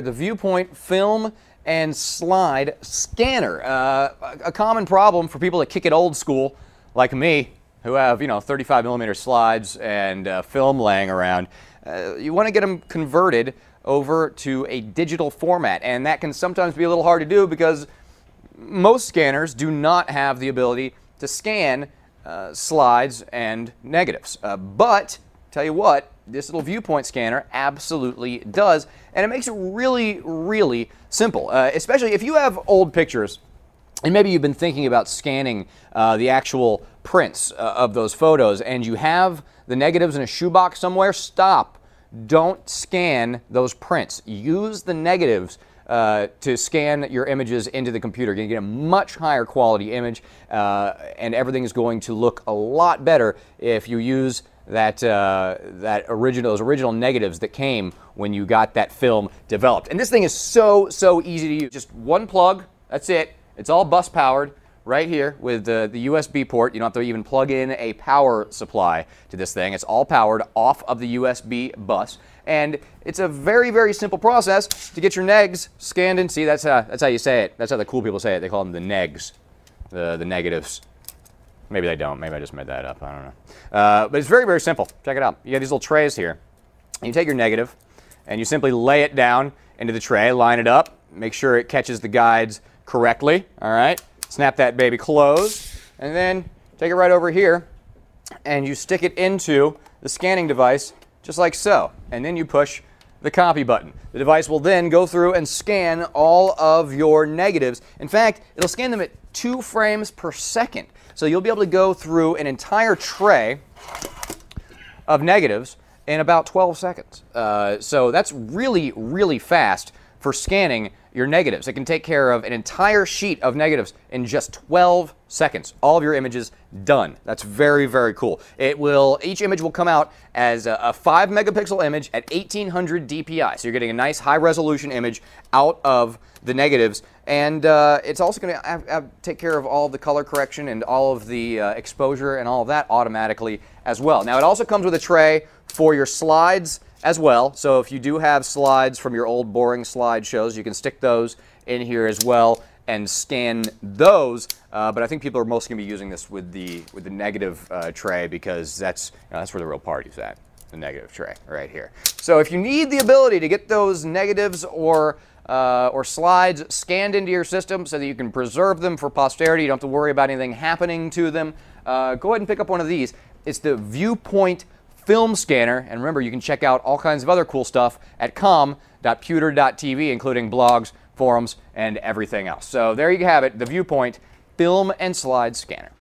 The Vupoint film and slide scanner. A common problem for people that kick it old school, like me, who have 35 millimeter slides and film laying around. You want to get them converted over to a digital format, and that can sometimes be a little hard to do because most scanners do not have the ability to scan slides and negatives. But tell you what, this little Vupoint scanner absolutely does, and it makes it really, really simple, especially if you have old pictures and maybe you've been thinking about scanning the actual prints of those photos and you have the negatives in a shoebox somewhere. Stop. Don't scan those prints. Use the negatives to scan your images into the computer. You're going to get a much higher quality image, and everything is going to look a lot better if you use those original negatives that came when you got that film developed. And this thing is so easy to use. Just one plug, that's it. It's all bus powered right here with the USB port. You don't have to even plug in a power supply to this thing. It's all powered off of the USB bus. And it's a very, very simple process to get your negs scanned in. See, that's how you say it. That's how the cool people say it. They call them the negs, the negatives. Maybe they don't. Maybe I just made that up. I don't know. But it's very, very simple. Check it out. You got these little trays here. You take your negative and you simply lay it down into the tray, line it up, make sure it catches the guides correctly. All right. Snap that baby closed, and then take it right over here and you stick it into the scanning device just like so. And then you push the copy button. The device will then go through and scan all of your negatives. In fact, it'll scan them at 2 frames per second. So you'll be able to go through an entire tray of negatives in about 12 seconds. So that's really, really fast for scanning your negatives. It can take care of an entire sheet of negatives in just 12 seconds. All of your images done. That's very, very cool. It will, each image will come out as a 5-megapixel image at 1800 DPI. So you're getting a nice high-resolution image out of the negatives. And it's also going to take care of all the color correction and all of the exposure and all of that automatically as well. Now, it also comes with a tray for your slides as well. So if you do have slides from your old boring slideshows, you can stick those in here as well and scan those. But I think people are mostly going to be using this with the negative tray, because that's where the real party's at, the negative tray right here. So if you need the ability to get those negatives or slides scanned into your system so that you can preserve them for posterity, you don't have to worry about anything happening to them, go ahead and pick up one of these. It's the Vupoint film scanner, and remember, you can check out all kinds of other cool stuff at com.pewter.tv, including blogs, forums, and everything else. So there you have it, the Vupoint film and slide scanner.